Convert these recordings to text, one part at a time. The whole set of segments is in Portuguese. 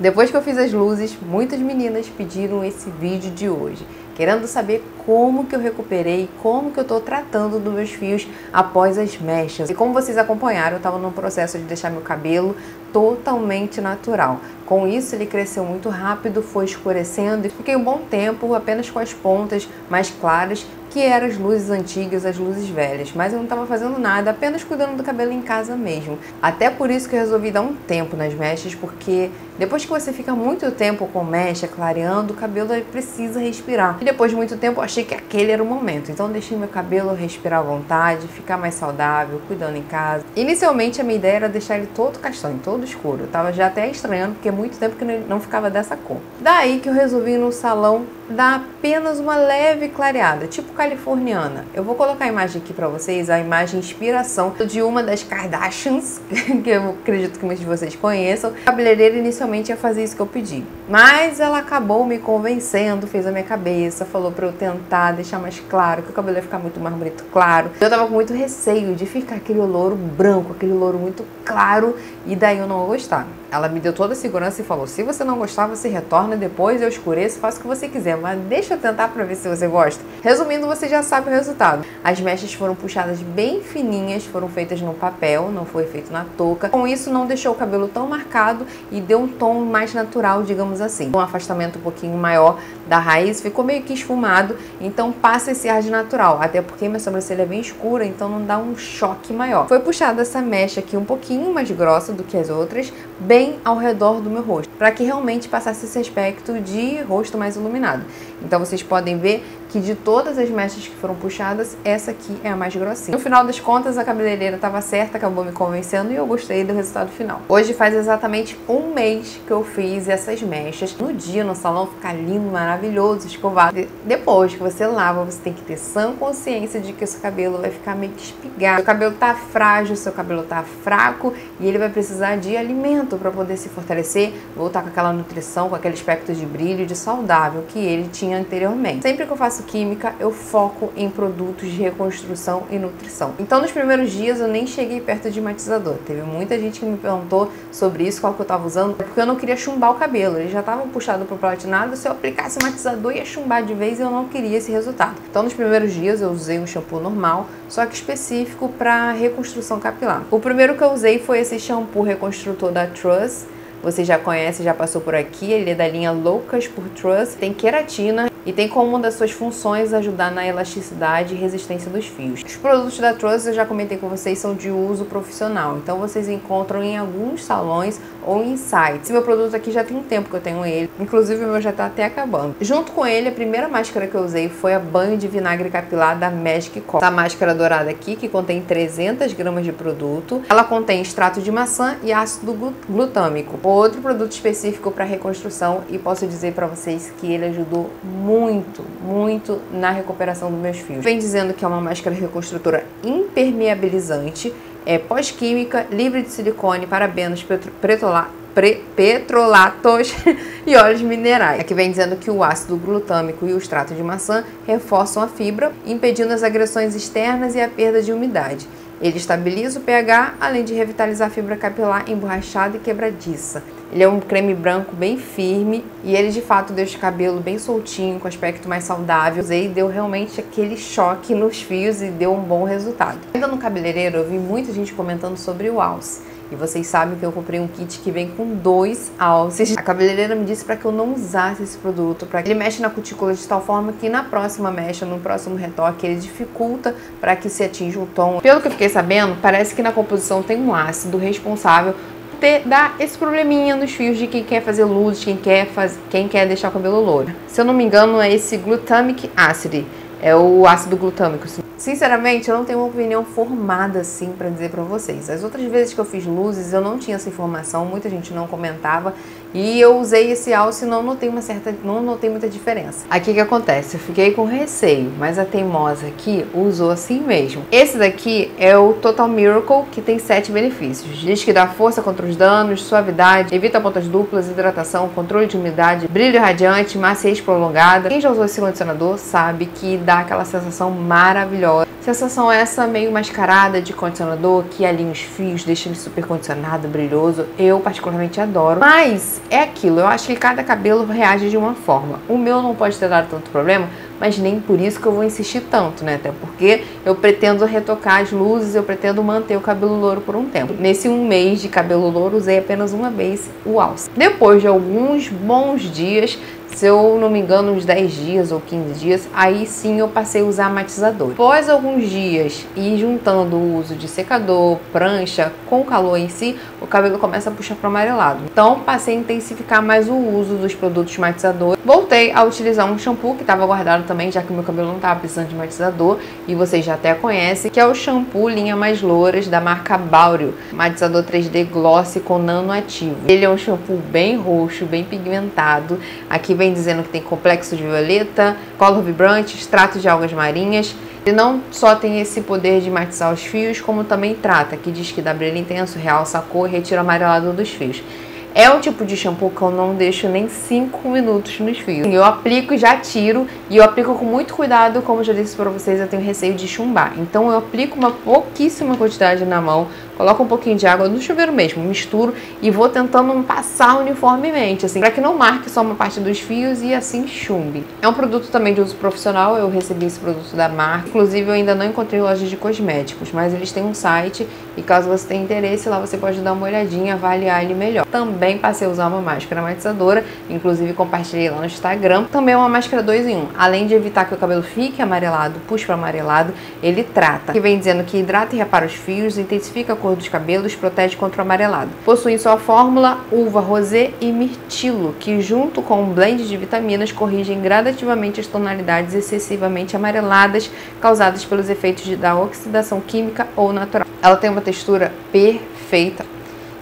Depois que eu fiz as luzes, muitas meninas pediram esse vídeo de hoje, querendo saber como que eu recuperei, como que eu tô tratando dos meus fios após as mechas. E como vocês acompanharam, eu tava num processo de deixar meu cabelo totalmente natural. Com isso, ele cresceu muito rápido, foi escurecendo e fiquei um bom tempo apenas com as pontas mais claras, que eram as luzes antigas, as luzes velhas. Mas eu não estava fazendo nada, apenas cuidando do cabelo em casa mesmo. Até por isso que eu resolvi dar um tempo nas mechas, porque depois que você fica muito tempo com mecha, clareando, o cabelo precisa respirar. E depois de muito tempo, eu achei que aquele era o momento. Então, deixei meu cabelo respirar à vontade, ficar mais saudável, cuidando em casa. Inicialmente, a minha ideia era deixar ele todo castanho, todo escuro. Eu tava já até estranhando, porque é muito tempo que ele não ficava dessa cor. Daí que eu resolvi ir no salão dar apenas uma leve clareada, tipo californiana. Eu vou colocar a imagem aqui pra vocês, a imagem inspiração de uma das Kardashians, que eu acredito que muitos de vocês conheçam. A cabeleireira inicialmente ia fazer isso que eu pedi, mas ela acabou me convencendo, fez a minha cabeça, falou pra eu tentar deixar mais claro, que o cabelo ia ficar muito mais bonito claro. Eu tava com muito receio de ficar aquele louro branco, aquele louro muito claro, e daí eu não gostava. Ela me deu toda a segurança e falou, se você não gostar, você retorna depois, eu escureço, faço o que você quiser, mas deixa eu tentar pra ver se você gosta. Resumindo, você já sabe o resultado. As mechas foram puxadas bem fininhas, foram feitas no papel, não foi feito na touca. Com isso, não deixou o cabelo tão marcado e deu um tom mais natural, digamos assim. Um afastamento um pouquinho maior da raiz, ficou meio que esfumado, então passa esse ar de natural. Até porque minha sobrancelha é bem escura, então não dá um choque maior. Foi puxada essa mecha aqui um pouquinho mais grossa do que as outras, bem ao redor do meu rosto, para que realmente passasse esse aspecto de rosto mais iluminado. Então vocês podem ver que de todas as mechas que foram puxadas, essa aqui é a mais grossinha. No final das contas, a cabeleireira estava certa, acabou me convencendo e eu gostei do resultado final. Hoje faz exatamente um mês que eu fiz essas mechas. No dia, no salão, fica lindo, maravilhoso, escovado. Depois que você lava, você tem que ter sã consciência de que o seu cabelo vai ficar meio que espigado. Seu cabelo tá frágil, seu cabelo tá fraco e ele vai precisar de alimento para poder se fortalecer, voltar com aquela nutrição, com aquele aspecto de brilho, de saudável que ele tinha anteriormente. Sempre que eu faço química, eu foco em produtos de reconstrução e nutrição. Então, nos primeiros dias, eu nem cheguei perto de matizador. Teve muita gente que me perguntou sobre isso, qual que eu tava usando, porque eu não queria chumbar o cabelo. Ele já tava puxado pro platinado, se eu aplicasse matizador, ia chumbar de vez e eu não queria esse resultado. Então, nos primeiros dias, eu usei um shampoo normal, só que específico para reconstrução capilar. O primeiro que eu usei foi esse shampoo reconstrutor da Truss. Você já conhece, já passou por aqui. Ele é da linha Loucas por Truss. Tem queratina. E tem como uma das suas funções ajudar na elasticidade e resistência dos fios. Os produtos da Truss, eu já comentei com vocês, são de uso profissional. Então vocês encontram em alguns salões ou em sites. Esse meu produto aqui já tem um tempo que eu tenho ele. Inclusive o meu já tá até acabando. Junto com ele, a primeira máscara que eu usei foi a banho de vinagre capilar da Magic Color. Essa máscara dourada aqui, que contém 300 gramas de produto. Ela contém extrato de maçã e ácido glutâmico. Outro produto específico para reconstrução. E posso dizer para vocês que ele ajudou muito na recuperação dos meus fios. Vem dizendo que é uma máscara reconstrutora impermeabilizante, é pós-química, livre de silicone, parabenos, petrolatos e óleos minerais. Aqui vem dizendo que o ácido glutâmico e o extrato de maçã reforçam a fibra, impedindo as agressões externas e a perda de umidade. Ele estabiliza o pH, além de revitalizar a fibra capilar emborrachada e quebradiça. Ele é um creme branco bem firme e ele de fato deixa o cabelo bem soltinho, com aspecto mais saudável. Usei e deu realmente aquele choque nos fios e deu um bom resultado. Ainda no cabeleireiro, eu vi muita gente comentando sobre o Alse. E vocês sabem que eu comprei um kit que vem com 2 alces. A cabeleireira me disse para que eu não usasse esse produto, para que ele mexe na cutícula de tal forma que na próxima mecha, no próximo retoque, ele dificulta para que se atinja o tom. Pelo que eu fiquei sabendo, parece que na composição tem um ácido responsável dar esse probleminha nos fios de quem quer fazer luzes, quem quer deixar o cabelo louro. Se eu não me engano, é esse glutamic acid. É o ácido glutâmico. Sinceramente, eu não tenho uma opinião formada assim pra dizer pra vocês. As outras vezes que eu fiz luzes, eu não tinha essa informação, muita gente não comentava. E eu usei esse alce e não notei muita diferença. Aqui que acontece? Eu fiquei com receio, mas a teimosa aqui usou assim mesmo. Esse daqui é o Total Miracle, que tem 7 benefícios. Diz que dá força contra os danos, suavidade, evita pontas duplas, hidratação, controle de umidade, brilho radiante, maciez prolongada. Quem já usou esse condicionador sabe que dá aquela sensação maravilhosa maior. Sensação essa meio mascarada de condicionador, que alinha os fios, deixa ele super condicionado, brilhoso. Eu particularmente adoro. Mas é aquilo, eu acho que cada cabelo reage de uma forma. O meu não pode ter dado tanto problema, mas nem por isso que eu vou insistir tanto, né? Até porque eu pretendo retocar as luzes, eu pretendo manter o cabelo louro por um tempo. Nesse um mês de cabelo louro, usei apenas uma vez o Alse. Depois de alguns bons dias, se eu não me engano, uns 10 dias ou 15 dias, aí sim eu passei a usar matizador. Após alguns dias e juntando o uso de secador, prancha, com o calor em si, o cabelo começa a puxar para o amarelado. Então passei a intensificar mais o uso dos produtos matizadores. Voltei a utilizar um shampoo que estava guardado também, já que meu cabelo não estava precisando de matizador, e vocês já até conhecem, que é o shampoo linha mais louras da marca Baurio, matizador 3D gloss com nanoativo. Ele é um shampoo bem roxo, bem pigmentado. Aqui vem dizendo que tem complexo de violeta, color vibrante, extrato de algas marinhas. Ele não só tem esse poder de matizar os fios, como também trata, que diz que dá brilho intenso, realça a cor e retira o amarelado dos fios. É um tipo de shampoo que eu não deixo nem 5 minutos nos fios. Eu aplico e já tiro, e eu aplico com muito cuidado, como eu já disse pra vocês, eu tenho receio de chumbar. Então eu aplico uma pouquíssima quantidade na mão, coloco um pouquinho de água no chuveiro mesmo, misturo e vou tentando passar uniformemente, assim, pra que não marque só uma parte dos fios e assim chumbe. É um produto também de uso profissional, eu recebi esse produto da marca. Inclusive eu ainda não encontrei lojas de cosméticos, mas eles têm um site e caso você tenha interesse, lá você pode dar uma olhadinha, avaliar ele melhor. Também passei a usar uma máscara matizadora, inclusive compartilhei lá no Instagram. Também é uma máscara 2 em 1. Além de evitar que o cabelo fique amarelado, puxe para amarelado, ele trata. Que vem dizendo que hidrata e repara os fios, intensifica a cor dos cabelos, protege contra o amarelado. Possui em sua fórmula uva, rosé e mirtilo, que junto com um blend de vitaminas corrigem gradativamente as tonalidades excessivamente amareladas causadas pelos efeitos da oxidação química ou natural. Ela tem uma textura perfeita.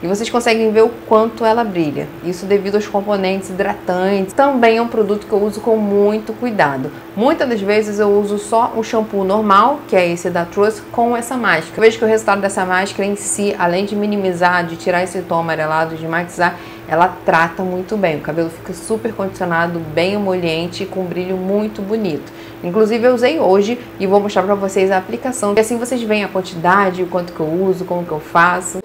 E vocês conseguem ver o quanto ela brilha. Isso devido aos componentes hidratantes. Também é um produto que eu uso com muito cuidado. Muitas das vezes eu uso só o shampoo normal, que é esse da Truss, com essa máscara. Eu vejo que o resultado dessa máscara em si, além de minimizar, de tirar esse tom amarelado, de matizar, ela trata muito bem. O cabelo fica super condicionado, bem emoliente e com um brilho muito bonito. Inclusive eu usei hoje e vou mostrar pra vocês a aplicação. E assim vocês veem a quantidade, o quanto que eu uso, como que eu faço.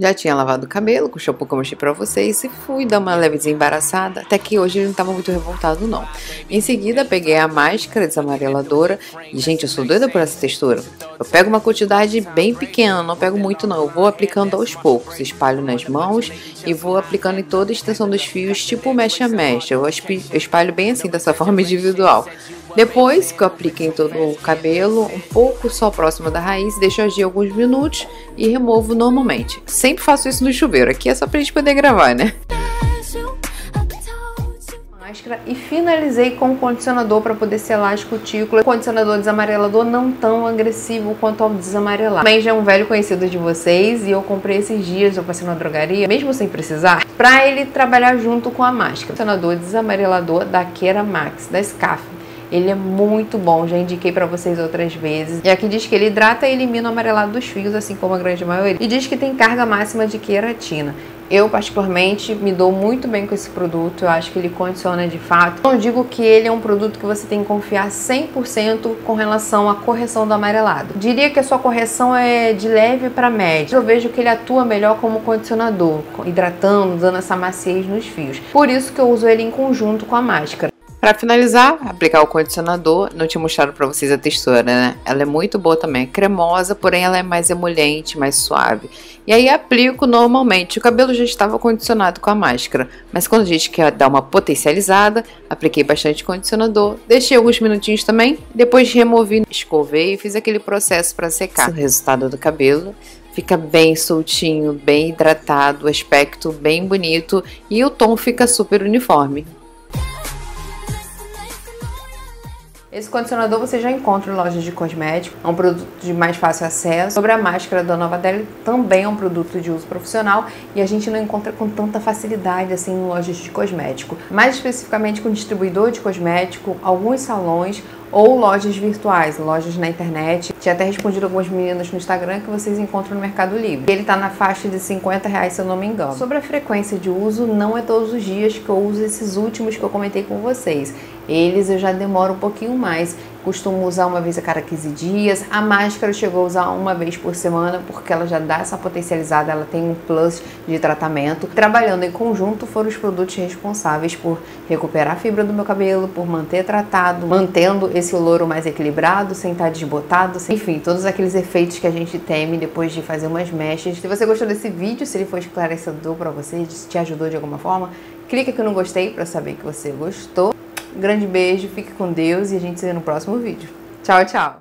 Já tinha lavado o cabelo com o shampoo que eu mostrei pra vocês e fui dar uma leve desembaraçada, até que hoje ele não tava muito revoltado não. Em seguida peguei a máscara desamareladora e, gente, eu sou doida por essa textura. Eu pego uma quantidade bem pequena, não pego muito não, eu vou aplicando aos poucos, espalho nas mãos e vou aplicando em toda a extensão dos fios, tipo mecha a mecha, eu espalho bem assim, dessa forma individual. Depois que eu apliquei em todo o cabelo, um pouco só próximo da raiz, deixo agir alguns minutos e removo normalmente. Sempre faço isso no chuveiro, aqui é só pra gente poder gravar, né? E finalizei com o condicionador para poder selar as cutículas. O condicionador desamarelador não tão agressivo quanto ao desamarelar. Também já é um velho conhecido de vocês e eu comprei esses dias, eu passei na drogaria, mesmo sem precisar, pra ele trabalhar junto com a máscara. O condicionador desamarelador da Kera Max, da Skaff. Ele é muito bom, já indiquei pra vocês outras vezes. E aqui diz que ele hidrata e elimina o amarelado dos fios, assim como a grande maioria. E diz que tem carga máxima de queratina. Eu, particularmente, me dou muito bem com esse produto. Eu acho que ele condiciona de fato. Não digo que ele é um produto que você tem que confiar 100% com relação à correção do amarelado. Diria que a sua correção é de leve para média. Eu vejo que ele atua melhor como condicionador, hidratando, dando essa maciez nos fios. Por isso que eu uso ele em conjunto com a máscara. Para finalizar, aplicar o condicionador, não tinha mostrado para vocês a textura, né? Ela é muito boa também, é cremosa, porém ela é mais emoliente, mais suave. E aí aplico normalmente, o cabelo já estava condicionado com a máscara, mas quando a gente quer dar uma potencializada, apliquei bastante condicionador, deixei alguns minutinhos também, depois removi, escovei e fiz aquele processo para secar. O resultado do cabelo fica bem soltinho, bem hidratado, o aspecto bem bonito e o tom fica super uniforme. Esse condicionador você já encontra em lojas de cosméticos, é um produto de mais fácil acesso. Sobre a máscara da Nova Deli, também é um produto de uso profissional e a gente não encontra com tanta facilidade assim em lojas de cosmético. Mais especificamente com distribuidor de cosmético, alguns salões ou lojas virtuais, lojas na internet. Tinha até respondido algumas meninas no Instagram que vocês encontram no Mercado Livre. Ele tá na faixa de R$50, se eu não me engano. Sobre a frequência de uso, não é todos os dias que eu uso esses últimos que eu comentei com vocês. Eles eu já demoro um pouquinho mais. costumo usar uma vez a cada 15 dias. A máscara eu chego a usar uma vez por semana, porque ela já dá essa potencializada, ela tem um plus de tratamento. Trabalhando em conjunto foram os produtos responsáveis por recuperar a fibra do meu cabelo, por manter tratado, mantendo esse louro mais equilibrado, sem estar desbotado, sem... enfim, todos aqueles efeitos que a gente teme depois de fazer umas mechas. Se você gostou desse vídeo, se ele foi esclarecedor pra você, se te ajudou de alguma forma, clica aqui no gostei pra saber que você gostou. Grande beijo, fique com Deus e a gente se vê no próximo vídeo. Tchau, tchau!